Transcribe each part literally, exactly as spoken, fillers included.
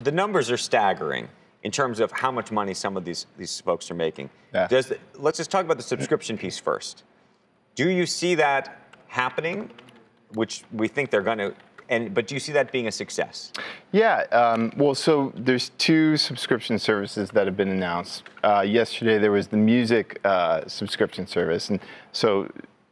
The numbers are staggering in terms of how much money some of these, these folks are making. Yeah. Does the, let's just talk about the subscription piece first. Do you see that happening, which we think they're going to, and but do you see that being a success? Yeah, um, well, so there's two subscription services that have been announced. Uh, yesterday there was the music uh, subscription service, and so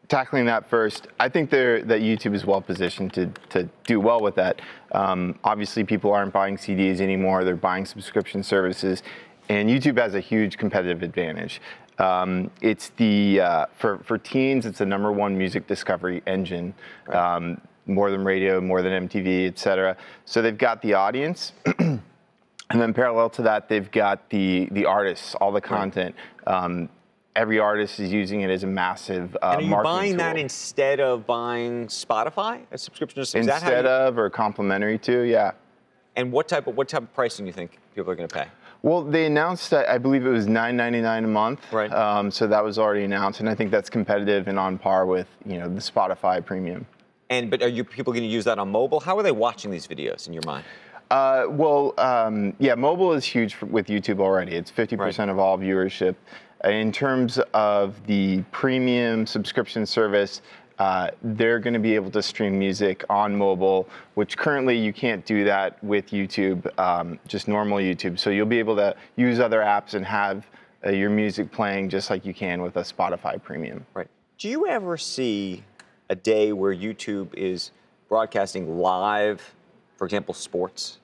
tackling that first, I think that YouTube is well positioned to, to do well with that. Um, obviously, people aren't buying C Ds anymore, they're buying subscription services, and YouTube has a huge competitive advantage. Um, it's the, uh, for, for teens, it's the number one music discovery engine, um, more than radio, more than M T V, et cetera. So they've got the audience. And then parallel to that, they've got the, the artists, all the content. Um, Every artist is using it as a massive uh, marketing tool. And are you buying that instead of buying Spotify, a subscription? Is that how you... Instead of or complementary to, yeah. And what type of what type of pricing do you think people are going to pay? Well, they announced that I believe it was nine ninety-nine a month. Right. Um, so that was already announced, and I think that's competitive and on par with you know the Spotify premium. And but are you people going to use that on mobile? How are they watching these videos in your mind? Uh, well, um, yeah, mobile is huge for, with YouTube already. It's fifty percent right. of all viewership. In terms of the premium subscription service, uh, they're going to be able to stream music on mobile, which currently you can't do that with YouTube, um, just normal YouTube. So you'll be able to use other apps and have uh, your music playing just like you can with a Spotify premium. Right. Do you ever see a day where YouTube is broadcasting live, for example, sports?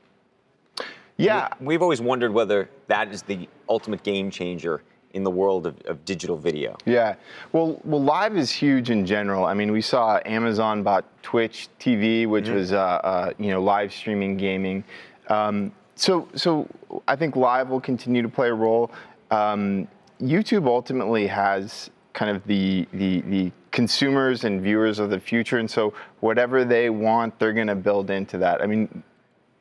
Yeah. We, we've always wondered whether that is the ultimate game changer in the world of, of digital video. Yeah, well, well, live is huge in general. I mean, we saw Amazon bought Twitch T V, which mm-hmm. was uh, uh, you know live streaming gaming. Um, so, so I think live will continue to play a role. Um, YouTube ultimately has kind of the, the the consumers and viewers of the future, and so whatever they want, they're going to build into that. I mean,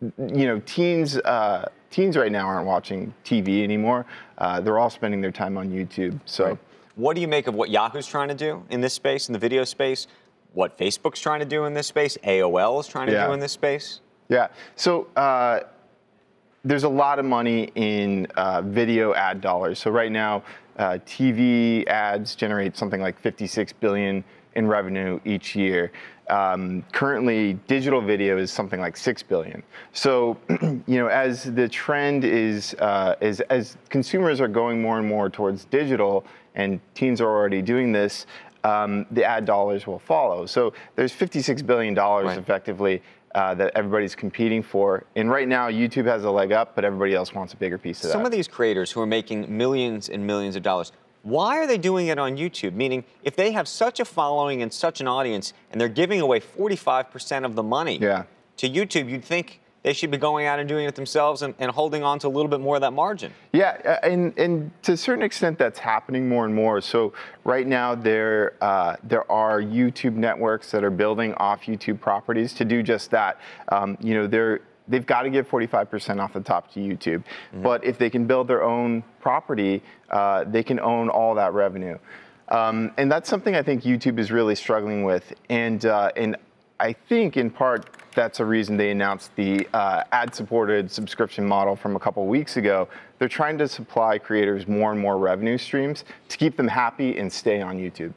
you know, teens. Uh, Teens right now aren't watching T V anymore. Uh, they're all spending their time on YouTube. So, right. What do you make of what Yahoo's trying to do in this space, in the video space? What Facebook's trying to do in this space? A O L is trying to yeah. do in this space? Yeah. So, uh, there's a lot of money in uh, video ad dollars. So right now, uh, T V ads generate something like fifty-six billion dollars in revenue each year. Um, currently, digital video is something like six billion. So, you know, as the trend is, uh, is, as consumers are going more and more towards digital, and teens are already doing this, um, the ad dollars will follow. So, there's fifty-six billion dollars right. effectively uh, that everybody's competing for. And right now, YouTube has a leg up, but everybody else wants a bigger piece of that. Some of these creators who are making millions and millions of dollars, why are they doing it on YouTube? Meaning, if they have such a following and such an audience, and they're giving away forty-five percent of the money yeah. to YouTube, you'd think they should be going out and doing it themselves and, and holding on to a little bit more of that margin. Yeah, and, and to a certain extent, that's happening more and more. So right now, there, uh, there are YouTube networks that are building off YouTube properties to do just that. Um, you know, they're They've got to give forty-five percent off the top to YouTube. Mm-hmm. But if they can build their own property, uh, they can own all that revenue. Um, and that's something I think YouTube is really struggling with. And, uh, and I think in part that's a reason they announced the uh, ad-supported subscription model from a couple weeks ago. They're trying to supply creators more and more revenue streams to keep them happy and stay on YouTube.